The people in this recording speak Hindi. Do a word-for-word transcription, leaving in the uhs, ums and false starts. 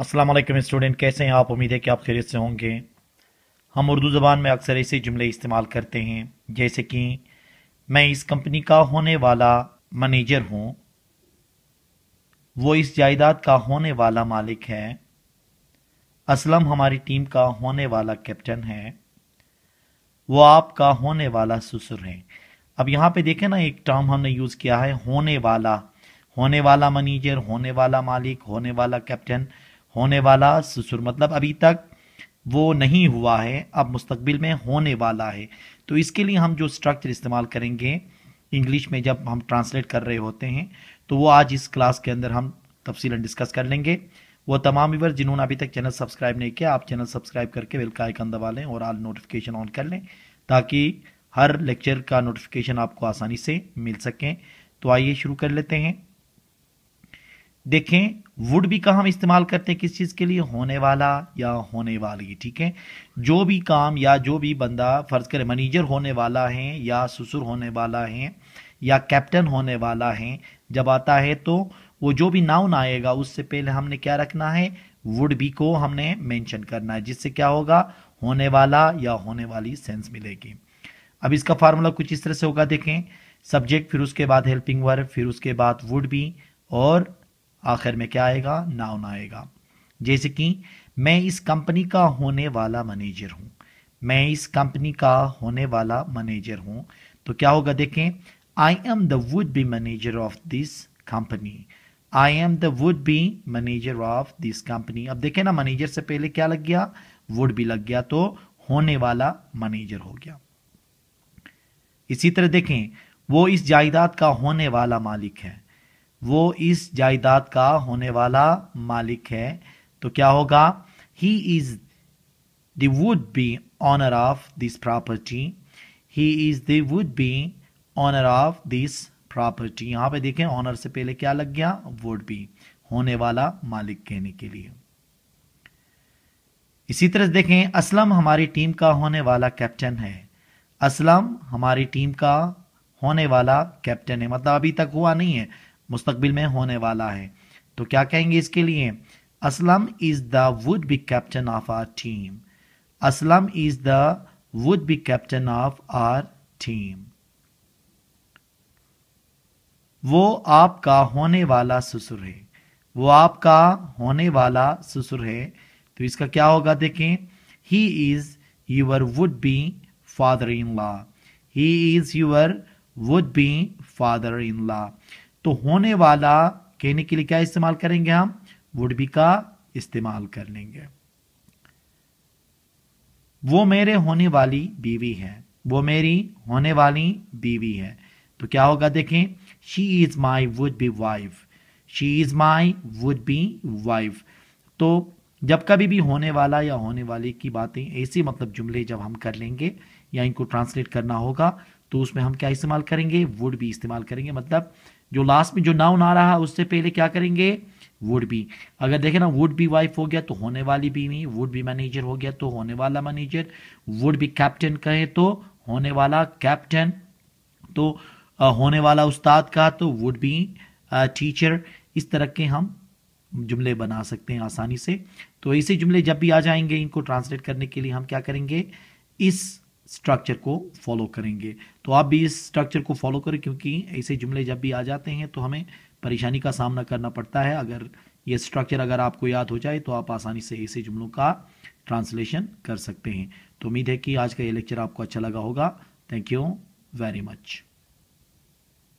अस्सलाम वालेकुम स्टूडेंट, कैसे हैं आप? उम्मीद है कि आप खैरियत से होंगे। हम उर्दू ज़बान में अक्सर ऐसे जुमले इस्तेमाल करते हैं जैसे कि मैं इस कंपनी का होने वाला मैनेजर हूँ, वो इस जायदाद का होने वाला मालिक है, असलम हमारी टीम का होने वाला कैप्टन है, वो आपका होने वाला ससुर है। अब यहाँ पे देखें ना, एक टर्म हमने यूज़ किया है होने वाला, होने वाला मैनेजर, होने वाला मालिक, होने वाला कैप्टन, होने वाला ससुर, मतलब अभी तक वो नहीं हुआ है, अब मुस्तकबिल में होने वाला है। तो इसके लिए हम जो स्ट्रक्चर इस्तेमाल करेंगे इंग्लिश में जब हम ट्रांसलेट कर रहे होते हैं, तो वो आज इस क्लास के अंदर हम तफसीलन डिस्कस कर लेंगे। वो तमाम व्यूअर्स जिन्होंने अभी तक चैनल सब्सक्राइब नहीं किया, आप चैनल सब्सक्राइब करके बेल का आइकन दबा लें और ऑल नोटिफिकेशन ऑन कर लें ताकि हर लेक्चर का नोटिफिकेशन आपको आसानी से मिल सकें। तो आइए शुरू कर लेते हैं। देखें, वुड भी का हम इस्तेमाल करते हैं किस चीज़ के लिए? होने वाला या होने वाली। ठीक है, जो भी काम या जो भी बंदा, फ़र्ज़ करें मैनेजर होने वाला है या ससुर होने वाला है या कैप्टन होने वाला है, जब आता है तो वो जो भी नाउन आएगा उससे पहले हमने क्या रखना है? वुड भी को हमने मेंशन करना है, जिससे क्या होगा? होने वाला या होने वाली सेंस मिलेगी। अब इसका फार्मूला कुछ इस तरह से होगा, देखें, सब्जेक्ट, फिर उसके बाद हेल्पिंग वर्ब, फिर उसके बाद वुड भी, और आखिर में क्या आएगा? नाउन आएगा। जैसे कि मैं इस कंपनी का होने वाला मैनेजर हूँ, मैं इस कंपनी का होने वाला मैनेजर हूँ, तो क्या होगा? देखें, I am the would be manager of this company, I am the would be manager of this company. अब देखें ना, मैनेजर से पहले क्या लग गया? वुड बी लग गया, तो होने वाला मैनेजर हो गया। इसी तरह देखें, वो इस जायदाद का होने वाला मालिक है, वो इस जायदाद का होने वाला मालिक है, तो क्या होगा? He is the would be owner of this property, he is the would be owner of this property. यहाँ पे देखें, ऑनर से पहले क्या लग गया? वुड बी, होने वाला मालिक कहने के लिए। इसी तरह देखें, असलम हमारी टीम का होने वाला कैप्टन है, असलम हमारी टीम का होने वाला कैप्टन है, मतलब अभी तक हुआ नहीं है, मुस्तकबिल में होने वाला है, तो क्या कहेंगे इसके लिए? Aslam is the would be captain of our team, Aslam is the would be captain of our team. वो आपका होने वाला ससुर है, वो आपका होने वाला ससुर है, तो इसका क्या होगा? देखें, he is your would be father in law, he is your would be father in law. तो होने वाला कहने के लिए क्या इस्तेमाल करेंगे? हम वुड बी का इस्तेमाल कर लेंगे। वो मेरे होने वाली बीवी है, वो मेरी होने वाली बीवी है, तो क्या होगा? देखें, she is my would be wife, she is my would be wife. तो जब कभी भी होने वाला या होने वाली की बातें, ऐसी मतलब जुमले जब हम कर लेंगे या इनको ट्रांसलेट करना होगा, तो उसमें हम क्या इस्तेमाल करेंगे? वुड बी इस्तेमाल करेंगे, मतलब जो लास्ट में जो नाउन आ रहा है उससे पहले क्या करेंगे? Would be. अगर देखें ना, वुड बी वाइफ हो गया तो होने वाली बीवी, वुड बी मैनेजर हो गया तो होने वाला मैनेजर, वुड बी कैप्टन कहे तो होने वाला कैप्टन, तो होने वाला उस्ताद का तो वुड बी टीचर। इस तरह के हम जुमले बना सकते हैं आसानी से। तो ऐसे जुमले जब भी आ जाएंगे, इनको ट्रांसलेट करने के लिए हम क्या करेंगे? इस स्ट्रक्चर को फॉलो करेंगे। तो आप भी इस स्ट्रक्चर को फॉलो करें, क्योंकि ऐसे जुमले जब भी आ जाते हैं तो हमें परेशानी का सामना करना पड़ता है। अगर ये स्ट्रक्चर अगर आपको याद हो जाए तो आप आसानी से ऐसे जुमलों का ट्रांसलेशन कर सकते हैं। तो उम्मीद है कि आज का ये लेक्चर आपको अच्छा लगा होगा। Thank you very much.